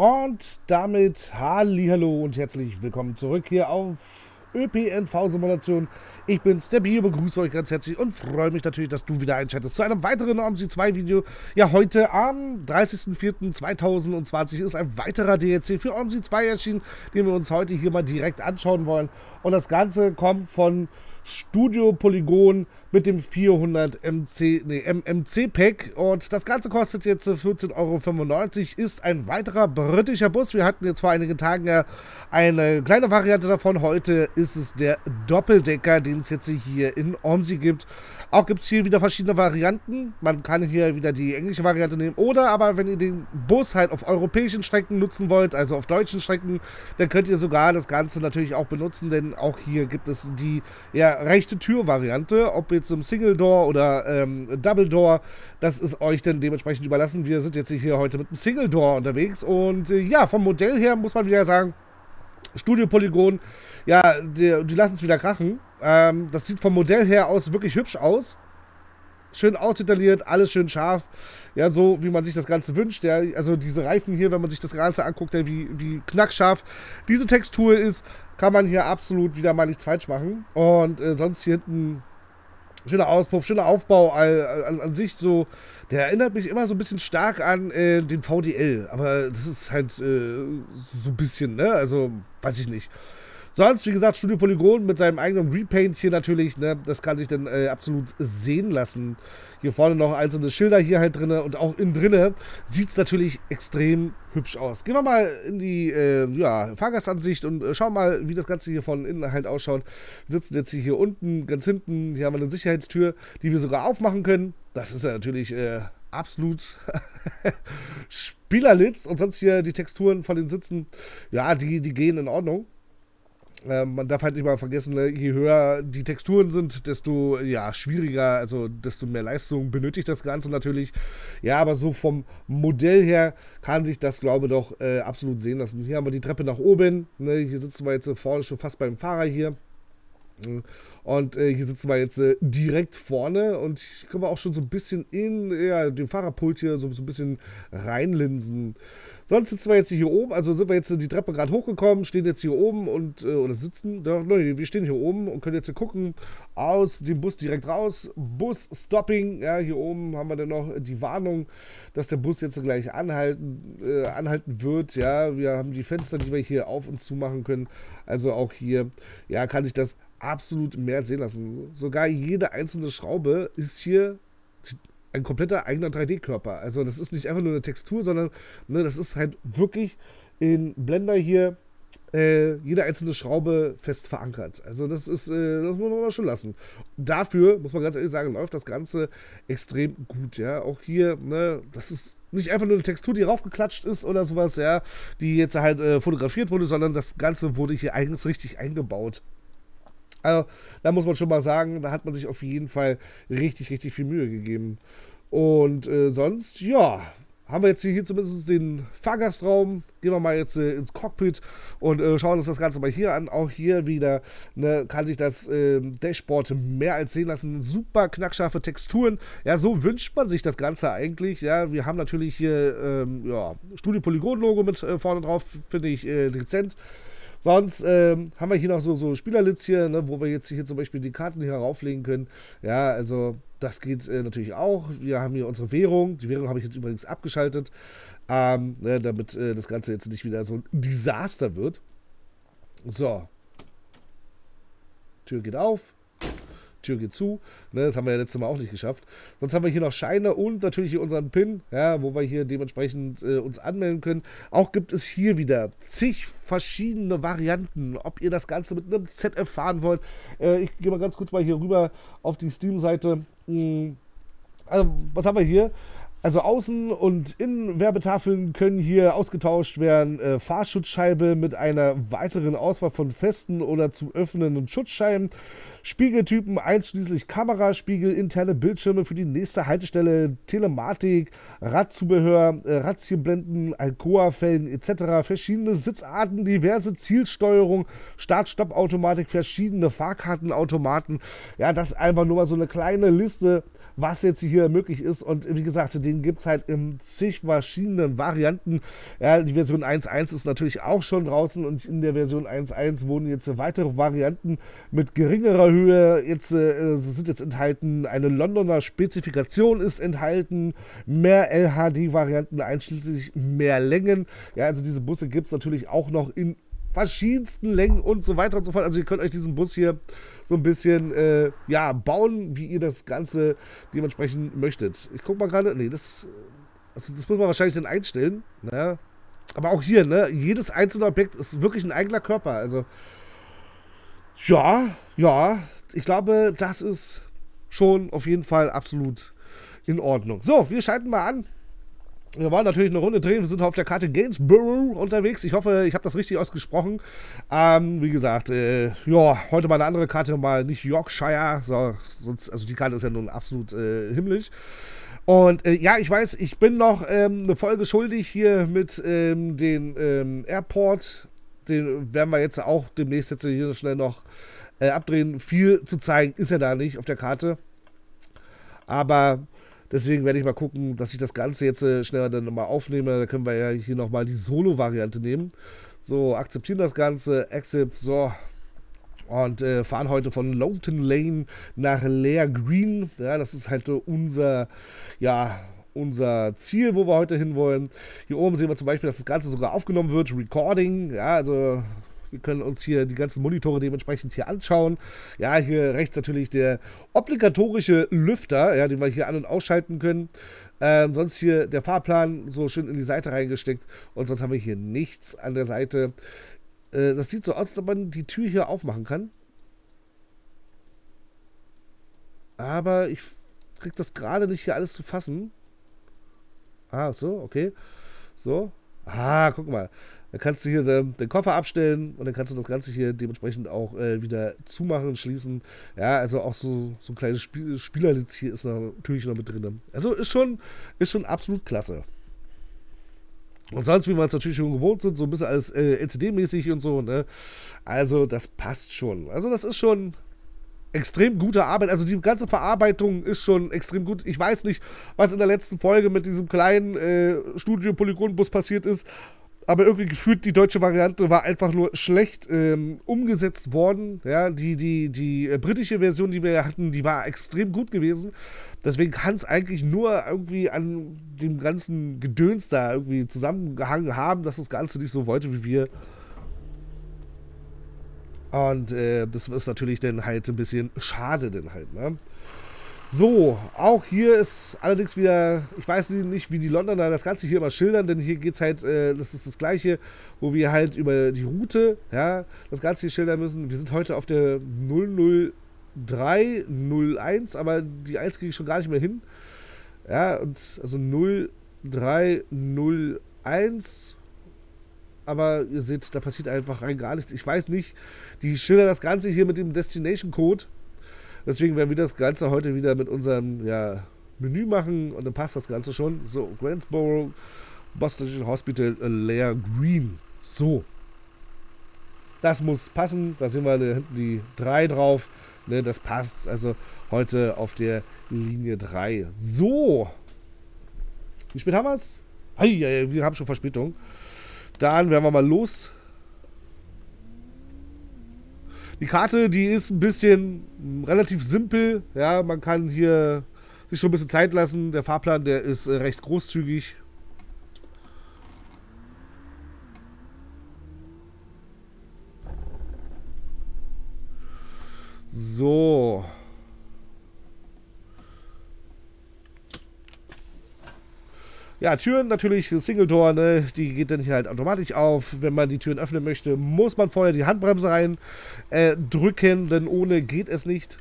Und damit hallihallo und herzlich willkommen zurück hier auf ÖPNV-Simulation. Ich bin Stebbi, begrüße euch ganz herzlich und freue mich natürlich, dass du wieder einschaltest zu einem weiteren OMSI 2 Video. Ja, heute am 30.04.2020 ist ein weiterer DLC für OMSI 2 erschienen, den wir uns heute hier mal direkt anschauen wollen. Und das Ganze kommt von Studio Polygon mit dem 400 MMC Pack und das Ganze kostet jetzt 14,95 €, ist ein weiterer britischer Bus. Wir hatten jetzt vor einigen Tagen ja eine kleine Variante davon. Heute ist es der Doppeldecker, den es jetzt hier in OMSI gibt. Auch gibt es hier wieder verschiedene Varianten. Man kann hier wieder die englische Variante nehmen oder aber wenn ihr den Bus halt auf europäischen Strecken nutzen wollt, also auf deutschen Strecken, dann könnt ihr sogar das Ganze natürlich auch benutzen, denn auch hier gibt es die ja, rechte Tür-Variante, ob jetzt im Single Door oder Double Door, das ist euch dann dementsprechend überlassen. Wir sind jetzt hier heute mit einem Single Door unterwegs und ja, vom Modell her muss man wieder sagen, Studio Polygon, ja, die lassen es wieder krachen. Das sieht vom Modell her aus wirklich hübsch aus. Schön ausdetailliert, alles schön scharf. Ja, so wie man sich das Ganze wünscht. Ja, also diese Reifen hier, wenn man sich das Ganze anguckt, ja, wie knackscharf diese Textur ist, kann man hier absolut wieder mal nichts falsch machen. Und sonst hier hinten schöner Auspuff, schöner Aufbau an sich. So, der erinnert mich immer so ein bisschen stark an den VDL. Aber das ist halt so ein bisschen, ne? Also, weiß ich nicht. Sonst, wie gesagt, Studio Polygon mit seinem eigenen Repaint hier natürlich, ne, das kann sich dann absolut sehen lassen. Hier vorne noch einzelne Schilder hier halt drin und auch innen drinne sieht es natürlich extrem hübsch aus. Gehen wir mal in die ja, Fahrgastansicht und schauen mal, wie das Ganze hier von innen halt ausschaut. Wir sitzen jetzt hier unten, ganz hinten, hier haben wir eine Sicherheitstür, die wir sogar aufmachen können. Das ist ja natürlich absolut Spielerlitz und sonst hier die Texturen von den Sitzen, ja, die gehen in Ordnung. Man darf halt nicht mal vergessen, je höher die Texturen sind, desto ja, schwieriger, also desto mehr Leistung benötigt das Ganze natürlich. Ja, aber so vom Modell her kann sich das, glaube ich, doch absolut sehen lassen. Hier haben wir die Treppe nach oben, ne? Hier sitzen wir jetzt vorne schon fast beim Fahrer hier. Und hier sitzen wir jetzt direkt vorne und hier können wir auch schon so ein bisschen in den Fahrerpult hier so ein bisschen reinlinsen. Sonst sitzen wir jetzt hier oben, also sind wir jetzt die Treppe gerade hochgekommen, stehen jetzt hier oben und oder sitzen, doch, ne, wir stehen hier oben und können jetzt hier gucken, aus dem Bus direkt raus, Bus Stopping, ja, hier oben haben wir dann noch die Warnung, dass der Bus jetzt gleich anhalten wird, ja, wir haben die Fenster, die wir hier auf und zu machen können, also auch hier, ja, kann sich das absolut mehr als sehen lassen. Sogar jede einzelne Schraube ist hier ein kompletter eigener 3D-Körper. Also das ist nicht einfach nur eine Textur, sondern ne, das ist halt wirklich in Blender hier jede einzelne Schraube fest verankert. Also das ist, das muss man mal schon lassen. Dafür, muss man ganz ehrlich sagen, läuft das Ganze extrem gut, ja. Auch hier, ne, das ist nicht einfach nur eine Textur, die raufgeklatscht ist oder sowas, ja, die jetzt halt fotografiert wurde, sondern das Ganze wurde hier eigentlich richtig eingebaut. Also, da muss man schon mal sagen, da hat man sich auf jeden Fall richtig, richtig viel Mühe gegeben. Und sonst, ja, haben wir jetzt hier zumindest den Fahrgastraum. Gehen wir mal jetzt ins Cockpit und schauen uns das Ganze mal hier an. Auch hier wieder, ne, kann sich das Dashboard mehr als sehen lassen. Super knackscharfe Texturen. Ja, so wünscht man sich das Ganze eigentlich. Ja, wir haben natürlich hier ja, Studio Polygon-Logo mit vorne drauf, finde ich dezent. Sonst haben wir hier noch so Spielerlitz hier, ne, wo wir jetzt hier zum Beispiel die Karten hier rauflegen können. Ja, also das geht natürlich auch. Wir haben hier unsere Währung. Die Währung habe ich jetzt übrigens abgeschaltet, ne, damit das Ganze jetzt nicht wieder so ein Desaster wird. So. Tür geht auf. Tür geht zu. Ne, das haben wir ja letztes Mal auch nicht geschafft. Sonst haben wir hier noch Scheine und natürlich hier unseren PIN, ja, wo wir hier dementsprechend uns anmelden können. Auch gibt es hier wieder zig verschiedene Varianten, ob ihr das Ganze mit einem ZF fahren wollt. Ich gehe mal ganz kurz mal hier rüber auf die Steam-Seite. Also, was haben wir hier? Also Außen- und Innenwerbetafeln können hier ausgetauscht werden. Fahrschutzscheibe mit einer weiteren Auswahl von festen oder zu öffnenden Schutzscheiben. Spiegeltypen einschließlich Kameraspiegel, interne Bildschirme für die nächste Haltestelle, Telematik, Radzubehör, Razzieblenden, Alcoa-Felgen etc. Verschiedene Sitzarten, diverse Zielsteuerung, Start-Stopp-Automatik, verschiedene Fahrkartenautomaten. Ja, das ist einfach nur mal so eine kleine Liste, was jetzt hier möglich ist. Und wie gesagt, den gibt es halt in zig verschiedenen Varianten. Ja, die Version 1.1 ist natürlich auch schon draußen und in der Version 1.1 wurden jetzt weitere Varianten mit geringerer Höhe jetzt, sind jetzt enthalten. Eine Londoner Spezifikation ist enthalten, mehr LHD-Varianten einschließlich mehr Längen. Ja, also diese Busse gibt es natürlich auch noch in verschiedensten Längen und so weiter und so fort. Also ihr könnt euch diesen Bus hier so ein bisschen ja, bauen, wie ihr das Ganze dementsprechend möchtet. Ich guck mal gerade, nee, das muss man wahrscheinlich dann einstellen, ne? Aber auch hier, ne, jedes einzelne Objekt ist wirklich ein eigener Körper, also ja, ich glaube, das ist schon auf jeden Fall absolut in Ordnung. So, wir schalten mal an. Wir wollen natürlich eine Runde drehen, wir sind auf der Karte Gainsborough unterwegs, ich hoffe, ich habe das richtig ausgesprochen. Wie gesagt, ja, heute mal eine andere Karte, mal nicht Yorkshire, so, sonst, also die Karte ist ja nun absolut himmlisch. Und ja, ich weiß, ich bin noch eine Folge schuldig hier mit dem Airport, den werden wir jetzt auch demnächst jetzt hier schnell noch abdrehen. Viel zu zeigen ist ja da nicht auf der Karte, aber... Deswegen werde ich mal gucken, dass ich das Ganze jetzt schneller dann nochmal aufnehme. Da können wir ja hier nochmal die Solo-Variante nehmen. So, akzeptieren das Ganze. Accept, so. Und fahren heute von Loughton Lane nach Lea Green. Ja, das ist halt unser, ja, unser Ziel, wo wir heute hinwollen. Hier oben sehen wir zum Beispiel, dass das Ganze sogar aufgenommen wird. Recording, ja, also... Wir können uns hier die ganzen Monitore dementsprechend hier anschauen. Ja, hier rechts natürlich der obligatorische Lüfter, ja, den wir hier an- und ausschalten können. Sonst hier der Fahrplan so schön in die Seite reingesteckt. Und sonst haben wir hier nichts an der Seite. Das sieht so aus, als ob man die Tür hier aufmachen kann. Aber ich kriege das gerade nicht hier alles zu fassen. Ah, so, okay. So. Ah, guck mal. Dann kannst du hier den Koffer abstellen und dann kannst du das Ganze hier dementsprechend auch wieder zumachen und schließen. Ja, also auch so ein kleines Spielerlitz hier ist natürlich noch mit drin. Also ist schon absolut klasse. Und sonst, wie wir es natürlich schon gewohnt sind, so ein bisschen alles LCD-mäßig und so, ne? Also das passt schon. Also das ist schon... extrem gute Arbeit, also die ganze Verarbeitung ist schon extrem gut. Ich weiß nicht, was in der letzten Folge mit diesem kleinen Studio Polygon Bus passiert ist, aber irgendwie gefühlt die deutsche Variante war einfach nur schlecht umgesetzt worden. Ja, die britische Version, die wir hatten, die war extrem gut gewesen. Deswegen kann es eigentlich nur irgendwie an dem ganzen Gedöns da irgendwie zusammengehangen haben, dass das Ganze nicht so wollte wie wir. Und das ist natürlich dann halt ein bisschen schade dann halt, ne? So, auch hier ist allerdings wieder, ich weiß nicht, wie die Londoner das Ganze hier immer schildern, denn hier geht es halt, das ist das Gleiche, wo wir halt über die Route, ja, das Ganze hier schildern müssen. Wir sind heute auf der 00301, aber die 1 kriege ich schon gar nicht mehr hin. Ja, und also 0301... Aber ihr seht, da passiert einfach rein gar nichts. Ich weiß nicht, die schildern das Ganze hier mit dem Destination-Code. Deswegen werden wir das Ganze heute wieder mit unserem, ja, Menü machen und dann passt das Ganze schon. So, Gainsborough, Boston Hospital, Lea Green. So. Das muss passen. Da sehen wir hinten die 3 drauf. Ne, das passt. Also heute auf der Linie 3. So. Wie spät haben wir es? Wir haben schon Verspätung. Dann werden wir mal los. Die Karte, die ist ein bisschen relativ simpel. Ja, man kann hier sich schon ein bisschen Zeit lassen. Der Fahrplan, der ist recht großzügig. So. Ja, Türen natürlich, Single-Tor, ne? Die geht dann hier halt automatisch auf. Wenn man die Türen öffnen möchte, muss man vorher die Handbremse rein drücken, denn ohne geht es nicht.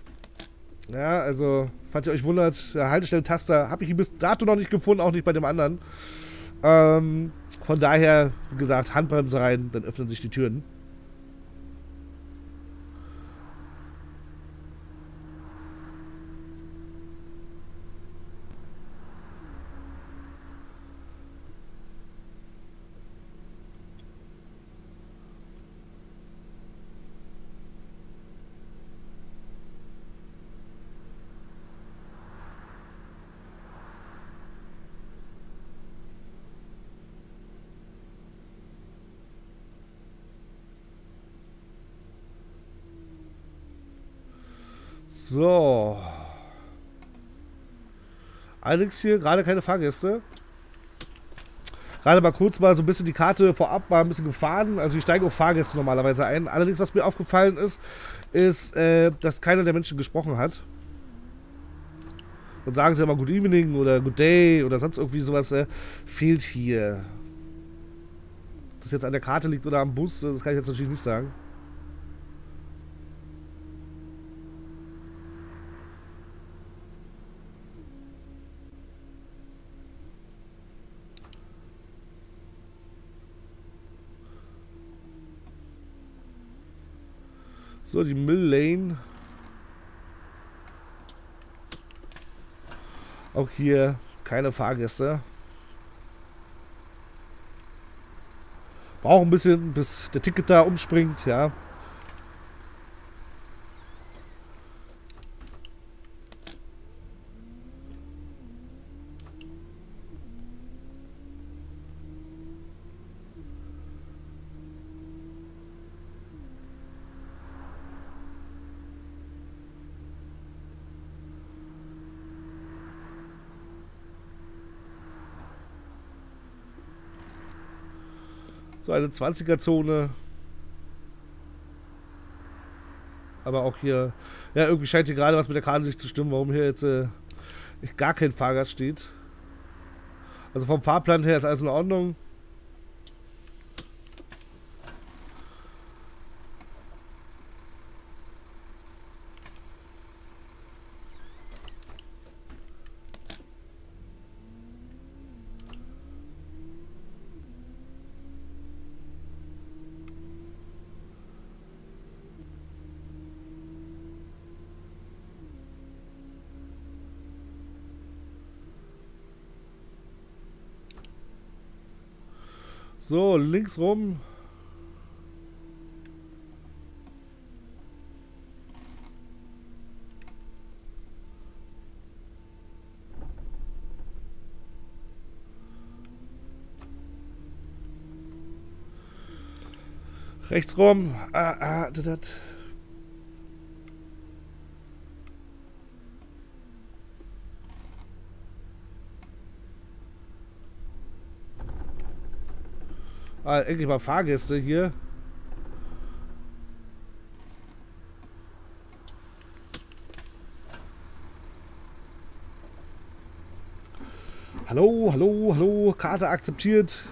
Ja, also, falls ihr euch wundert, Haltestelle-Taster habe ich bis dato noch nicht gefunden, auch nicht bei dem anderen. Von daher, wie gesagt, Handbremse rein, dann öffnen sich die Türen. So. Allerdings hier gerade keine Fahrgäste. Gerade mal kurz mal so ein bisschen die Karte vorab mal ein bisschen gefahren. Also ich steige auf Fahrgäste normalerweise ein. Allerdings, was mir aufgefallen ist, ist, dass keiner der Menschen gesprochen hat. Und sagen sie immer Good Evening oder Good Day oder sonst irgendwie sowas fehlt hier. Ob das jetzt an der Karte liegt oder am Bus, das kann ich jetzt natürlich nicht sagen. So, die Mill Lane. Auch hier keine Fahrgäste. Braucht ein bisschen, bis der Ticket da umspringt, ja. So eine 20er-Zone. Aber auch hier, ja, irgendwie scheint hier gerade was mit der Karte nicht zu stimmen, warum hier jetzt gar kein Fahrgast steht. Also vom Fahrplan her ist alles in Ordnung. So, links rum. Rechts rum. Dat. Endlich mal Fahrgäste hier. Hallo, hallo, hallo. Karte akzeptiert.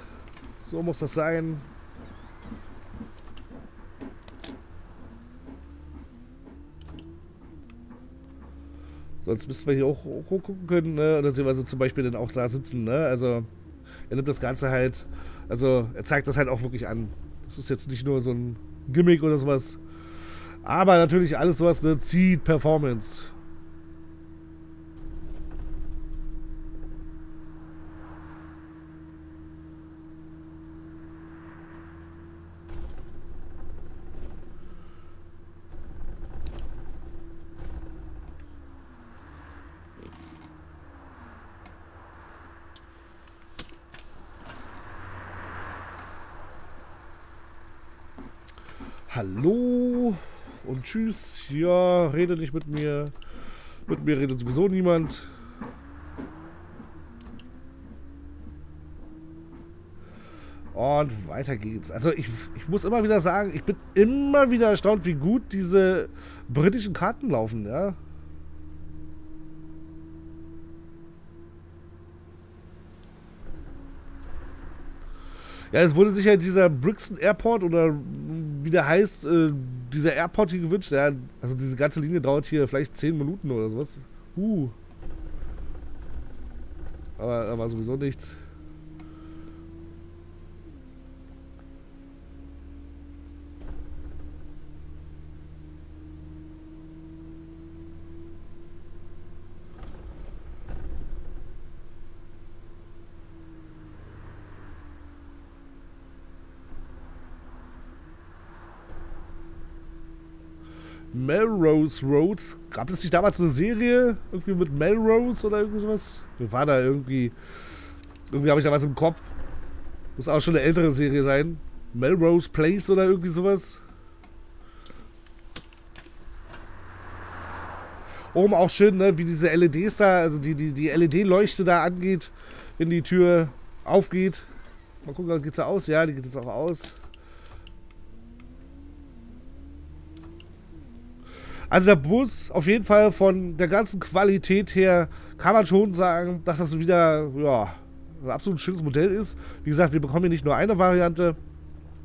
So muss das sein. Sonst müssten wir hier auch hochgucken können, ne? Oder sehen wir so zum Beispiel dann auch da sitzen, ne? Also er nimmt das Ganze halt, also er zeigt das halt auch wirklich an. Das ist jetzt nicht nur so ein Gimmick oder sowas. Aber natürlich alles sowas, ne, zieht Performance. Hallo und tschüss. Ja, rede nicht mit mir. Mit mir redet sowieso niemand. Und weiter geht's. Also ich muss immer wieder sagen, ich bin immer wieder erstaunt, wie gut diese britischen Karten laufen, ja. Ja, es wurde sich ja dieser Bristol Airport oder wie der heißt, dieser Airport hier gewünscht. Ja, also diese ganze Linie dauert hier vielleicht 10 Minuten oder sowas. Aber da war sowieso nichts. Melrose Road. Gab es nicht damals eine Serie? Irgendwie mit Melrose oder irgendwie sowas? Mir war da irgendwie. Irgendwie habe ich da was im Kopf. Muss auch schon eine ältere Serie sein. Melrose Place oder irgendwie sowas. Oben auch schön, ne, wie diese LEDs da, also die LED-Leuchte da angeht, wenn die Tür aufgeht. Mal gucken, geht's da aus? Ja, die geht jetzt auch aus. Also der Bus, auf jeden Fall von der ganzen Qualität her, kann man schon sagen, dass das wieder, ja, ein absolut schönes Modell ist. Wie gesagt, wir bekommen hier nicht nur eine Variante,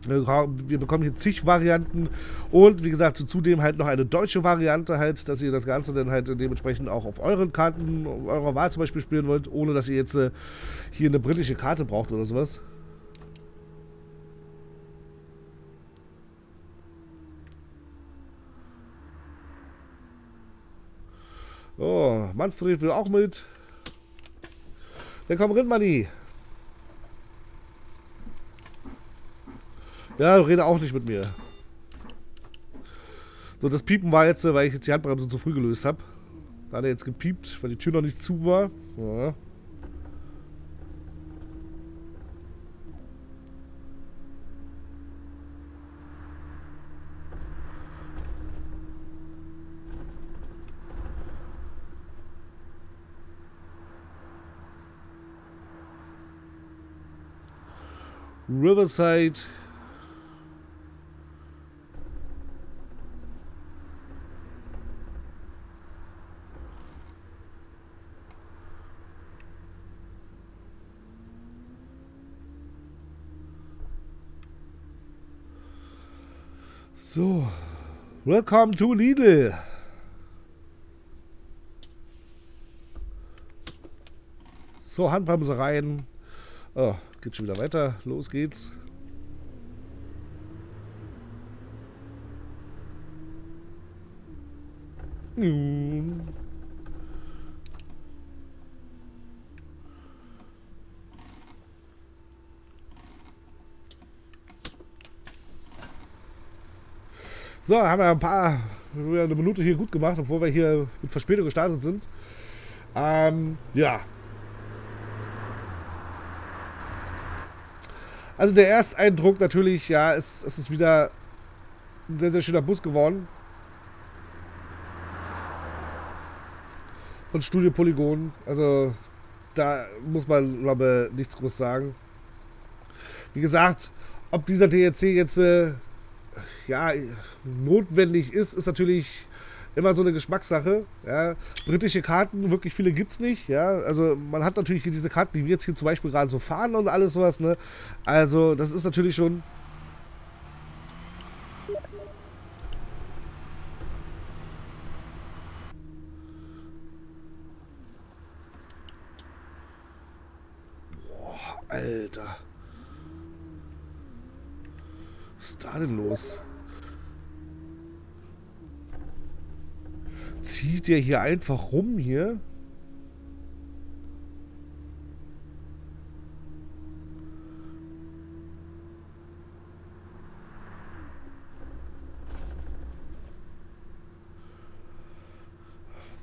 wir bekommen hier zig Varianten und wie gesagt, zudem halt noch eine deutsche Variante halt, dass ihr das Ganze dann halt dementsprechend auch auf euren Karten, eurer Wahl zum Beispiel spielen wollt, ohne dass ihr jetzt hier eine britische Karte braucht oder sowas. Oh, Manfred will auch mit. Dann komm rein, Manni. Ja, rede auch nicht mit mir. So, das Piepen war jetzt, weil ich jetzt die Handbremse zu früh gelöst habe. Da hat er jetzt gepiept, weil die Tür noch nicht zu war. Ja. Riverside. So, welcome to Lidl. So, Handbremse rein. Oh. Geht schon wieder weiter. Los geht's. So, haben wir eine Minute hier gut gemacht, obwohl wir hier mit Verspätung gestartet sind. Ja. Also der Ersteindruck natürlich, ja, es ist wieder ein sehr, sehr schöner Bus geworden. Von Studio Polygon. Also da muss man, glaube ich, nichts groß sagen. Wie gesagt, ob dieser DLC jetzt ja, notwendig ist, ist natürlich immer so eine Geschmackssache. Ja. Britische Karten, wirklich viele gibt es nicht. Ja. Also man hat natürlich hier diese Karten, die wir jetzt hier zum Beispiel gerade so fahren und alles sowas. Ne. Also das ist natürlich schon... Boah, Alter. Was ist da denn los? Zieht der hier einfach rum hier?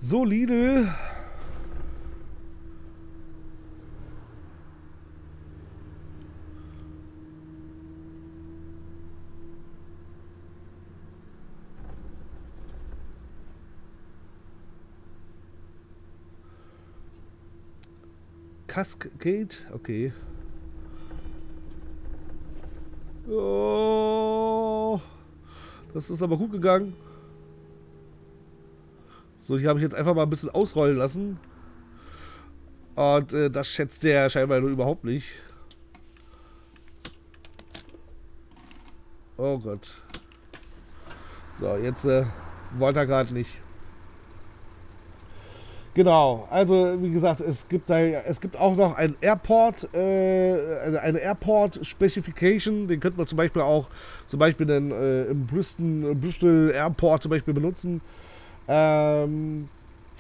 So, Lidl. Cascade? Okay. Oh, das ist aber gut gegangen. So, hier habe ich jetzt einfach mal ein bisschen ausrollen lassen. Und das schätzt der scheinbar nur überhaupt nicht. Oh Gott. So, jetzt wollte er gerade nicht. Genau, also wie gesagt, es gibt auch noch einen Airport, eine Airport-Specification, den könnte man zum Beispiel auch dann, im Bristol Airport zum Beispiel benutzen.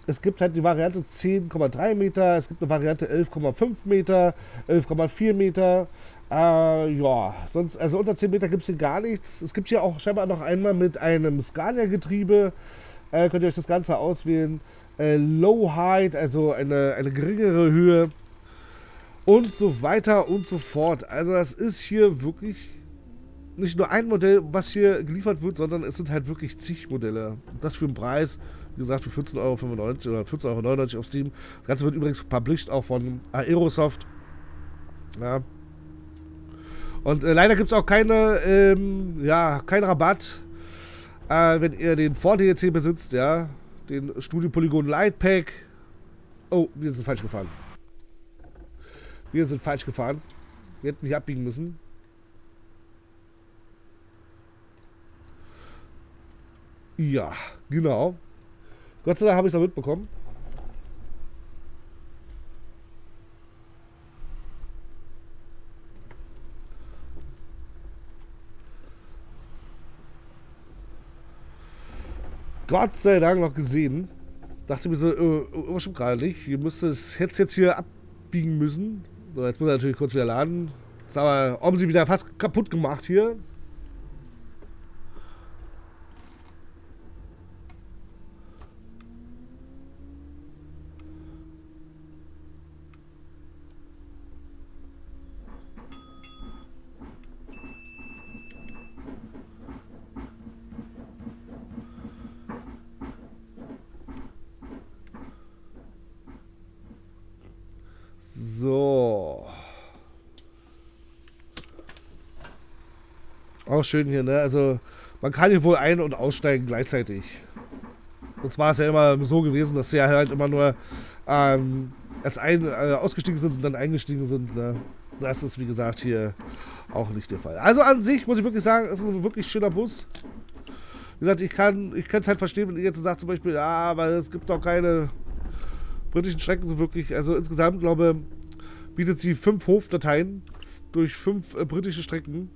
Es gibt halt die Variante 10,3 Meter, es gibt eine Variante 11,5 Meter, 11,4 Meter. Ja, sonst, also unter 10 Meter gibt es hier gar nichts. Es gibt hier auch scheinbar noch einmal mit einem Scania-Getriebe, könnt ihr euch das Ganze auswählen. Low Height, also eine geringere Höhe und so weiter und so fort. Also das ist hier wirklich nicht nur ein Modell, was hier geliefert wird, sondern es sind halt wirklich zig Modelle. Das für einen Preis, wie gesagt, für 14,95 € oder 14,99 € auf Steam. Das Ganze wird übrigens published auch von Aerosoft. Ja. Und leider gibt es auch keinen Rabatt, wenn ihr den Vor-DLC besitzt, ja. Den Studio Polygon Light Pack. Oh, wir sind falsch gefahren. Wir sind falsch gefahren. Wir hätten hier abbiegen müssen. Ja, genau. Gott sei Dank habe ich es noch mitbekommen. Gott sei Dank noch gesehen. Dachte mir so, oh, stimmt gerade nicht. Ihr müsst es jetzt hier abbiegen müssen. So, jetzt muss er natürlich kurz wieder laden. Jetzt haben wir OMSI wieder fast kaputt gemacht hier. So. Auch schön hier, ne? Also, man kann hier wohl ein- und aussteigen gleichzeitig. Und zwar ist ja immer so gewesen, dass sie ja halt immer nur ausgestiegen sind und dann eingestiegen sind, ne? Das ist, wie gesagt, hier auch nicht der Fall. Also an sich, muss ich wirklich sagen, ist ein wirklich schöner Bus. Wie gesagt, ich kann es halt verstehen, wenn ihr jetzt sagt zum Beispiel, ja, aber es gibt doch keine britischen Strecken, so wirklich, also insgesamt, glaube ich, bietet sie 5 Hofdateien durch 5 britische Strecken.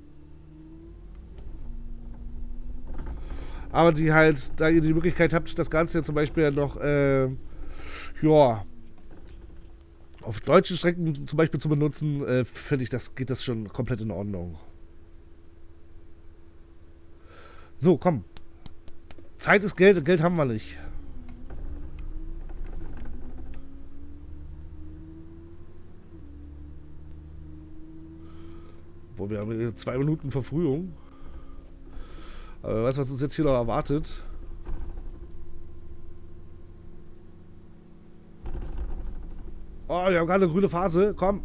Aber die halt, da ihr die Möglichkeit habt, das Ganze ja zum Beispiel noch auf deutschen Strecken zum Beispiel zu benutzen, finde ich, geht das schon komplett in Ordnung. So, komm. Zeit ist Geld und Geld haben wir nicht. Boah, wir haben 2 Minuten Verfrühung. Aber wer weiß, was uns jetzt hier noch erwartet. Oh, wir haben gerade eine grüne Phase. Komm.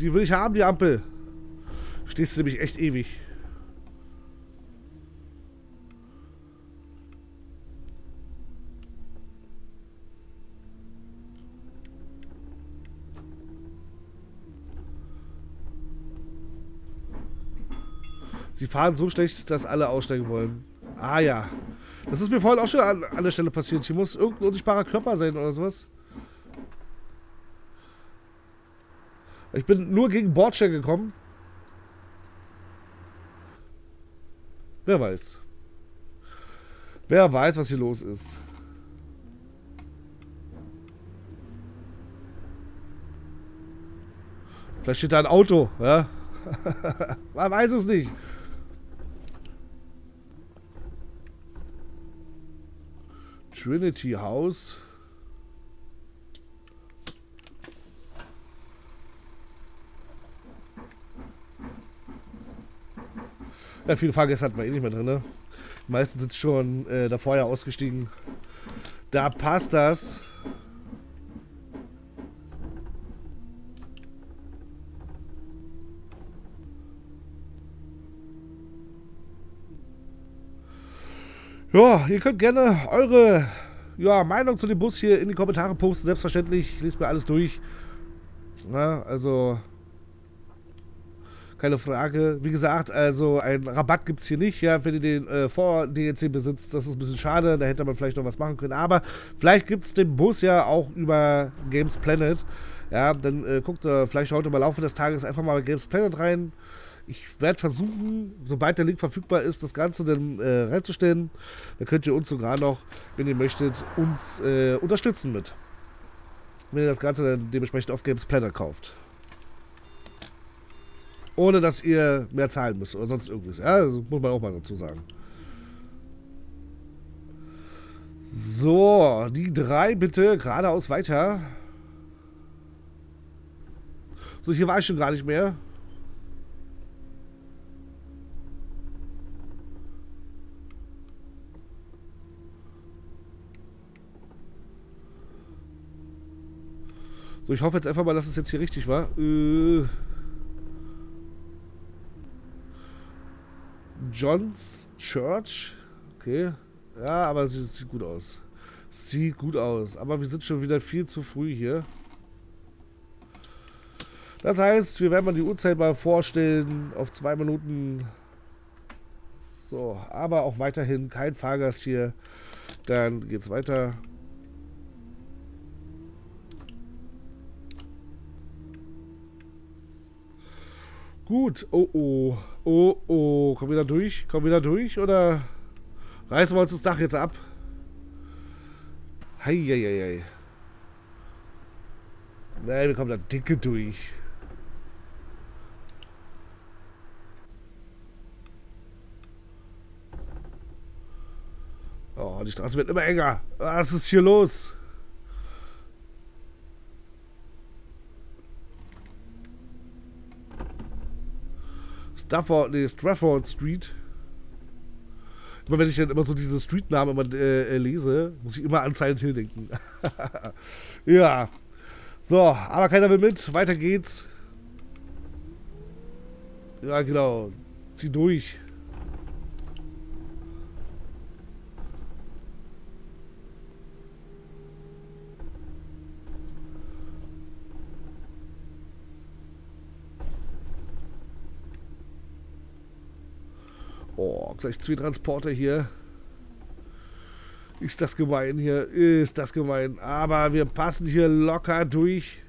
Die will ich haben, die Ampel. Stehst du nämlich echt ewig. Sie fahren so schlecht, dass alle aussteigen wollen. Ah ja. Das ist mir vorhin auch schon an der Stelle passiert. Hier muss irgendein unsichtbarer Körper sein oder sowas. Ich bin nur gegen Bordstein gekommen. Wer weiß. Wer weiß, was hier los ist. Vielleicht steht da ein Auto, ja? Man weiß es nicht. Trinity House. Ja, viele Fahrgäste hatten wir eh nicht mehr drin. Ne? Die meisten sind schon davor ja ausgestiegen. Da passt das. Ja, ihr könnt gerne eure Meinung zu dem Bus hier in die Kommentare posten, selbstverständlich. Ich lese mir alles durch. Ja, also, keine Frage. Wie gesagt, also einen Rabatt gibt es hier nicht. Ja, wenn ihr den Vor-DLC besitzt, das ist ein bisschen schade. Da hätte man vielleicht noch was machen können. Aber vielleicht gibt es den Bus ja auch über Games Planet. Ja, dann guckt vielleicht heute im Laufe des Tages einfach mal bei Games Planet rein. Ich werde versuchen, sobald der Link verfügbar ist, das Ganze dann reinzustellen. Da könnt ihr uns sogar noch, wenn ihr möchtet, uns unterstützen mit. Wenn ihr das Ganze dann dementsprechend auf Games Planet kauft. Ohne, dass ihr mehr zahlen müsst oder sonst irgendwas. Ja, das muss man auch mal dazu sagen. So, die 3 bitte geradeaus weiter. So, hier war ich schon gar nicht mehr. So, ich hoffe jetzt einfach mal, dass es jetzt hier richtig war. John's Church. Okay. Ja, aber es sieht gut aus. Sieht gut aus. Aber wir sind schon wieder viel zu früh hier. Das heißt, wir werden mal die Uhrzeit mal vorstellen auf 2 Minuten. So, aber auch weiterhin kein Fahrgast hier. Dann geht's weiter. Gut. Oh, oh. Oh, oh. Kommen wir da durch? Kommen wir da durch? Oder reißen wir uns das Dach jetzt ab? Hei, hei, hei. Nein, wir kommen da dicke durch. Oh, die Straße wird immer enger. Was ist hier los? Strafford Street. Immer wenn ich dann immer so diese Streetnamen immer lese, muss ich immer an Silent Hill denken. Ja. So, aber keiner will mit. Weiter geht's. Ja, genau. Zieh durch. Oh, gleich 2 Transporter hier. Ist das gemein hier. Ist das gemein. Aber wir passen hier locker durch.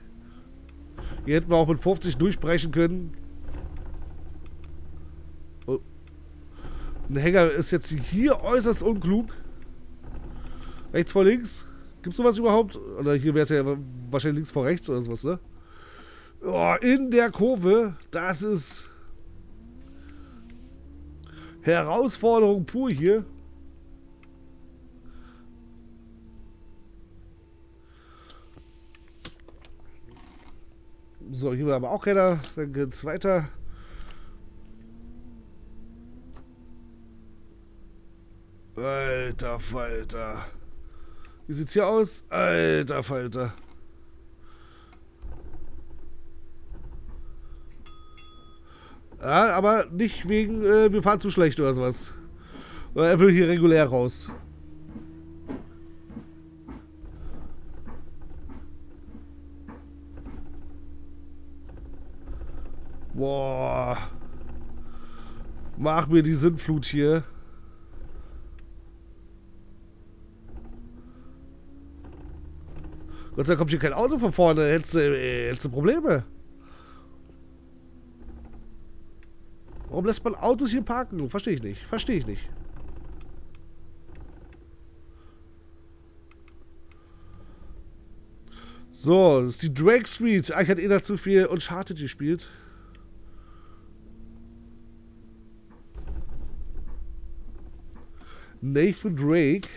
Hier hätten wir auch mit 50 durchbrechen können. Oh. Ein Hänger ist jetzt hier äußerst unklug. Rechts vor links. Gibt's sowas überhaupt? Oder hier wäre es ja wahrscheinlich links vor rechts oder sowas, ne? Oh, in der Kurve. Das ist Herausforderung pur hier. So, hier war aber auch keiner. Dann geht's weiter. Alter Falter. Wie sieht's hier aus? Alter Falter. Ja, aber nicht wegen, wir fahren zu schlecht oder sowas. Er will hier regulär raus. Boah. Mach mir die Sinnflut hier. Gott sei Dank kommt hier kein Auto von vorne, hättest du Probleme. Warum lässt man Autos hier parken? Verstehe ich nicht. Verstehe ich nicht. So, das ist die Drake Street. Ich hatte eh da zu viel Uncharted gespielt. Nathan Drake.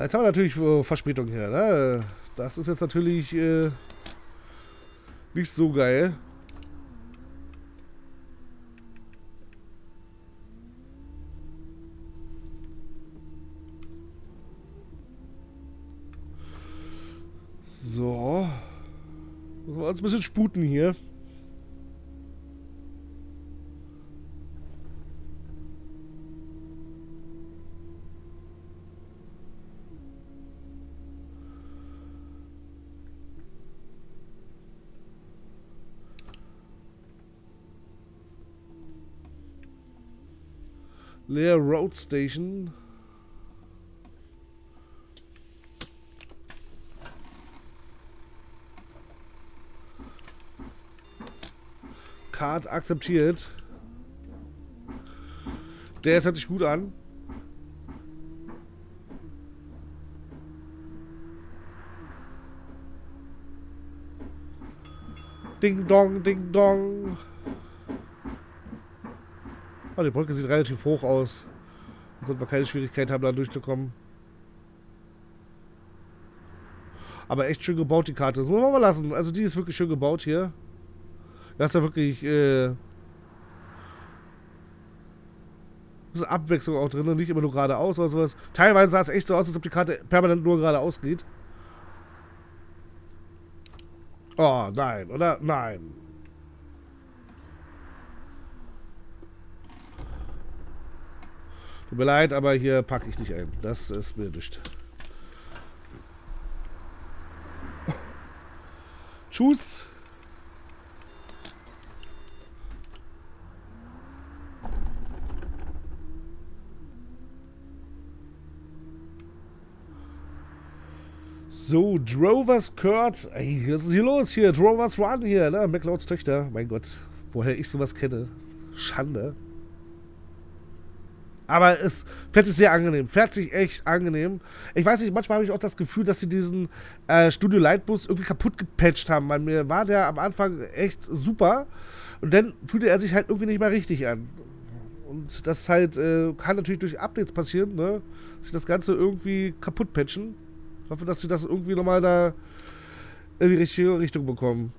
Jetzt haben wir natürlich Verspätung hier, ne? Das ist jetzt natürlich nicht so geil. So. Müssen wir uns ein bisschen sputen hier. Lea Road Station. Card akzeptiert. Der hört sich gut an. Ding dong, ding dong. Oh, die Brücke sieht relativ hoch aus. Dann sollten wir keine Schwierigkeit haben, da durchzukommen. Aber echt schön gebaut, die Karte. Das muss man mal lassen. Also die ist wirklich schön gebaut hier. Das ist ja wirklich bisschen Abwechslung auch drin, nicht immer nur geradeaus oder sowas. Teilweise sah es echt so aus, als ob die Karte permanent nur geradeaus geht. Oh, nein, oder? Nein. Tut mir leid, aber hier packe ich nicht ein. Das ist mir nicht. Tschüss. So, Drover's Court. Ey, was ist hier los hier? Drover's Run hier, ne? McLeods Töchter. Mein Gott, woher ich sowas kenne. Schande. Aber es fährt sich sehr angenehm. Fährt sich echt angenehm. Ich weiß nicht, manchmal habe ich auch das Gefühl, dass sie diesen Studio-Lightbus irgendwie kaputt gepatcht haben. Weil mir war der am Anfang echt super. Und dann fühlte er sich halt irgendwie nicht mehr richtig an. Und das halt kann natürlich durch Updates passieren, ne? Sich das Ganze irgendwie kaputt patchen. Ich hoffe, dass sie das irgendwie nochmal da in die richtige Richtung bekommen.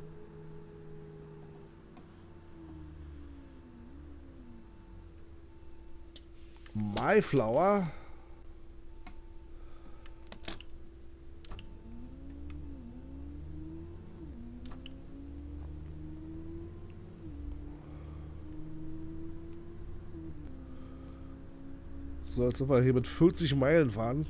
Mayflower. So, jetzt sollen wir hier mit 40 Meilen fahren.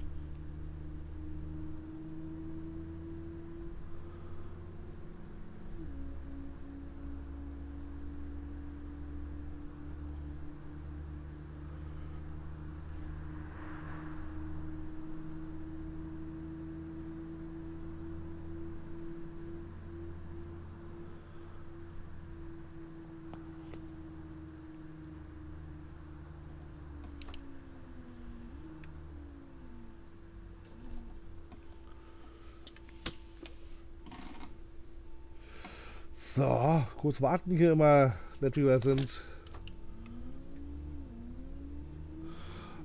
So, kurz warten hier immer, nett wie wir sind.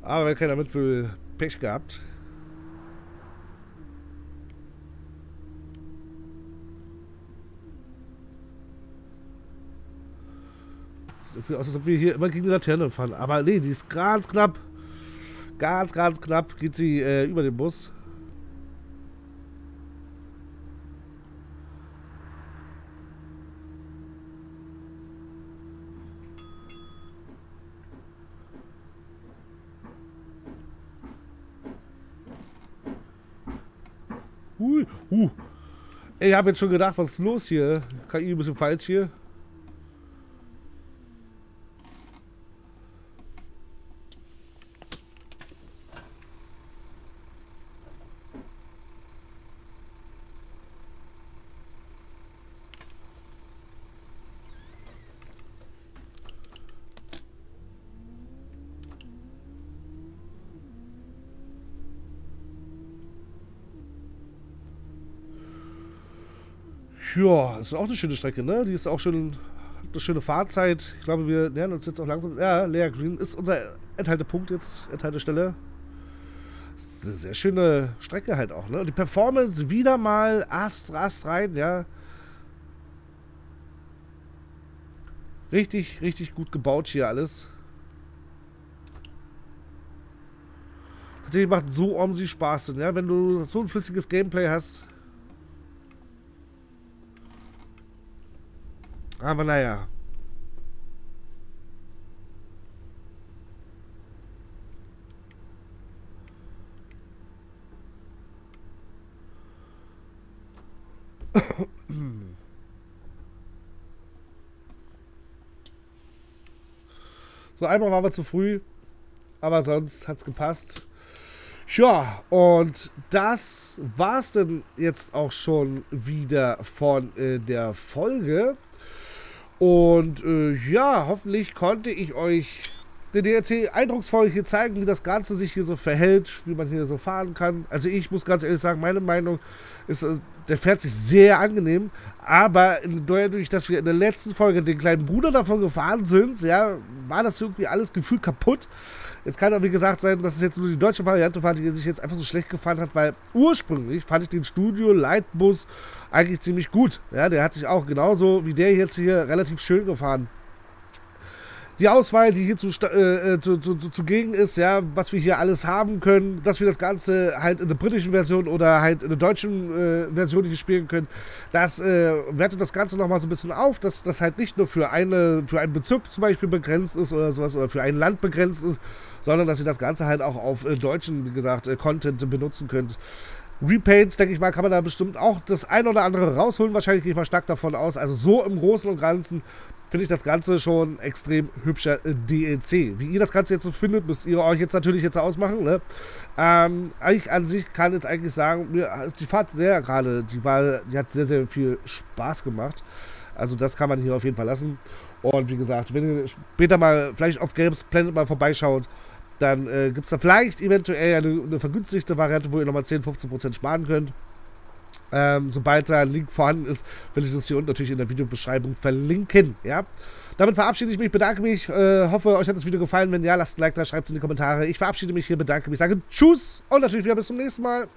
Aber wenn keiner mit will, Pech gehabt. Sieht irgendwie aus, als ob wir hier immer gegen die Laterne fahren. Aber nee, die ist ganz knapp. Ganz knapp geht sie über den Bus. Ich habe jetzt schon gedacht, was ist los hier? KI ein bisschen falsch hier. Ja, das ist auch eine schöne Strecke, ne? Die ist auch schön, eine schöne Fahrzeit. Ich glaube, wir nähern uns jetzt auch langsam. Ja, Lea Green ist unser Enthaltepunkt jetzt, Enthaltestelle. Das ist eine sehr schöne Strecke halt auch, ne? Die Performance wieder mal Ast rein, ja. Richtig gut gebaut hier alles. Tatsächlich macht so OMSI Spaß, denn, ja? Wenn du so ein flüssiges Gameplay hast. Aber naja. So, einmal waren wir zu früh, aber sonst hat's gepasst. Ja, und das war's denn jetzt auch schon wieder von der Folge. Und ja, hoffentlich konnte ich euch den DLC eindrucksvoll hier zeigen, wie das Ganze sich hier so verhält, wie man hier so fahren kann. Also ich muss ganz ehrlich sagen, meine Meinung ist, der fährt sich sehr angenehm, aber dadurch, dass wir in der letzten Folge den kleinen Bruder davon gefahren sind, ja, war das irgendwie alles gefühlt kaputt. Jetzt kann aber wie gesagt sein, dass es jetzt nur die deutsche Variante war, die sich jetzt einfach so schlecht gefahren hat, weil ursprünglich fand ich den Studio Lightbus eigentlich ziemlich gut. Ja, der hat sich auch genauso wie der jetzt hier relativ schön gefahren. die Auswahl, die hier zugegen ist, ja, was wir hier alles haben können, dass wir das Ganze halt in der britischen Version oder halt in der deutschen Version hier spielen können, das wertet das Ganze nochmal so ein bisschen auf, dass das halt nicht nur für einen Bezirk zum Beispiel begrenzt ist oder sowas oder für ein Land begrenzt ist, sondern dass ihr das Ganze halt auch auf deutschen, wie gesagt, Content benutzen könnt. Repaints, denke ich mal, kann man da bestimmt auch das ein oder andere rausholen. Wahrscheinlich gehe ich mal stark davon aus. Also so im Großen und Ganzen finde ich das Ganze schon extrem hübscher DLC. Wie ihr das Ganze jetzt so findet, müsst ihr euch jetzt natürlich jetzt ausmachen. Ne? Ich an sich kann jetzt eigentlich sagen, die Fahrt sehr gerade, die hat sehr, sehr viel Spaß gemacht. Also das kann man hier auf jeden Fall lassen. Und wie gesagt, wenn ihr später mal vielleicht auf Games Planet mal vorbeischaut, dann gibt es da vielleicht eventuell eine vergünstigte Variante, wo ihr nochmal 10-15% sparen könnt. Sobald da ein Link vorhanden ist, will ich das hier unten natürlich in der Videobeschreibung verlinken. Ja? Damit verabschiede ich mich, bedanke mich, hoffe, euch hat das Video gefallen. Wenn ja, lasst ein Like da, schreibt es in die Kommentare. Ich verabschiede mich hier, bedanke mich, sage Tschüss und natürlich wieder bis zum nächsten Mal.